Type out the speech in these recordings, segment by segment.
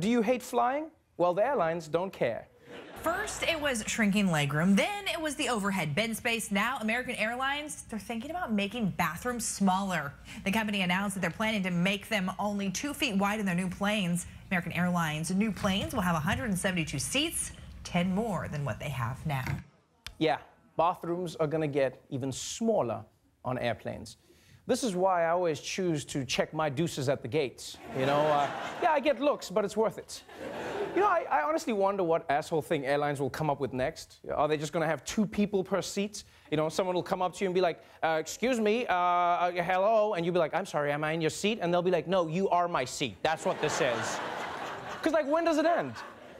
Do you hate flying? Well, the airlines don't care. First, it was shrinking legroom. Then it was the overhead bin space. Now, American Airlines, they're thinking about making bathrooms smaller. The company announced that they're planning to make them only 2 feet wide in their new planes. American Airlines' new planes will have 172 seats, 10 more than what they have now. Yeah, bathrooms are going to get even smaller on airplanes. This is why I always choose to check my deuces at the gates. You know, yeah, I get looks, but it's worth it. You know, I honestly wonder what asshole thing airlines will come up with next. Are they just going to have 2 people per seat? You know, someone will come up to you and be like, excuse me, hello. And you'll be like, I'm sorry, am I in your seat? And they'll be like, no, you are my seat. That's what this is. Because, like, when does it end?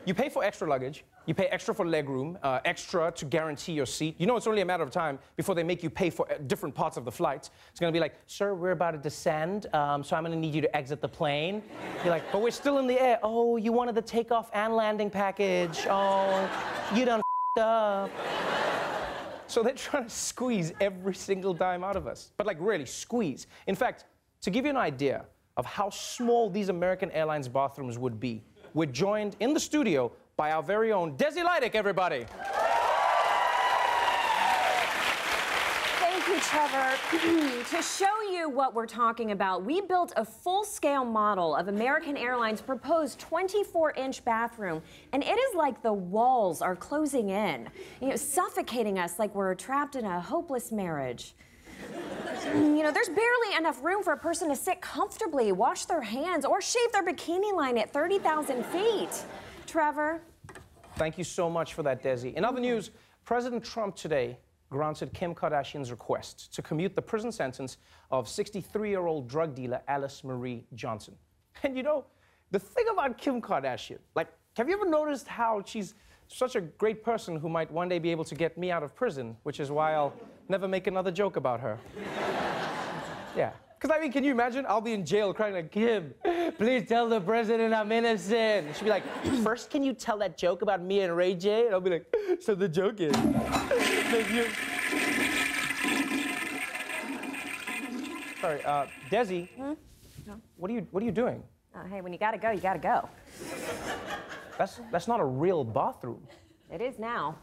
You pay for extra luggage. You pay extra for legroom, extra to guarantee your seat. You know, it's only a matter of time before they make you pay for different parts of the flight. It's going to be like, sir, we're about to descend, so I'm going to need you to exit the plane. You're like, but we're still in the air. Oh, you wanted the takeoff and landing package. Oh, you done f***ed up. So they're trying to squeeze every single dime out of us. But, like, really, squeeze. In fact, to give you an idea of how small these American Airlines bathrooms would be, we're joined in the studio by our very own Desi Lydic, everybody. Thank you, Trevor. To show you what we're talking about, we built a full-scale model of American Airlines' proposed 24-inch bathroom, and it is like the walls are closing in, you know, suffocating us like we're trapped in a hopeless marriage. You know, there's barely enough room for a person to sit comfortably, wash their hands, or shave their bikini line at 30,000 feet. Trevor. Thank you so much for that, Desi. In other news, President Trump today granted Kim Kardashian's request to commute the prison sentence of 63-year-old drug dealer Alice Marie Johnson. And you know, the thing about Kim Kardashian, like, have you ever noticed how she's such a great person who might one day be able to get me out of prison, which is why I'll never make another joke about her. Yeah. Because, I mean, can you imagine? I'll be in jail crying like, Kim, please tell the president I'm innocent. And she'll be like, first, can you tell that joke about me and Ray J? And I'll be like, so the joke is. Thank you. Sorry, Desi, no. What are you doing? Hey, when you gotta go, you gotta go. That's not a real bathroom. It is now.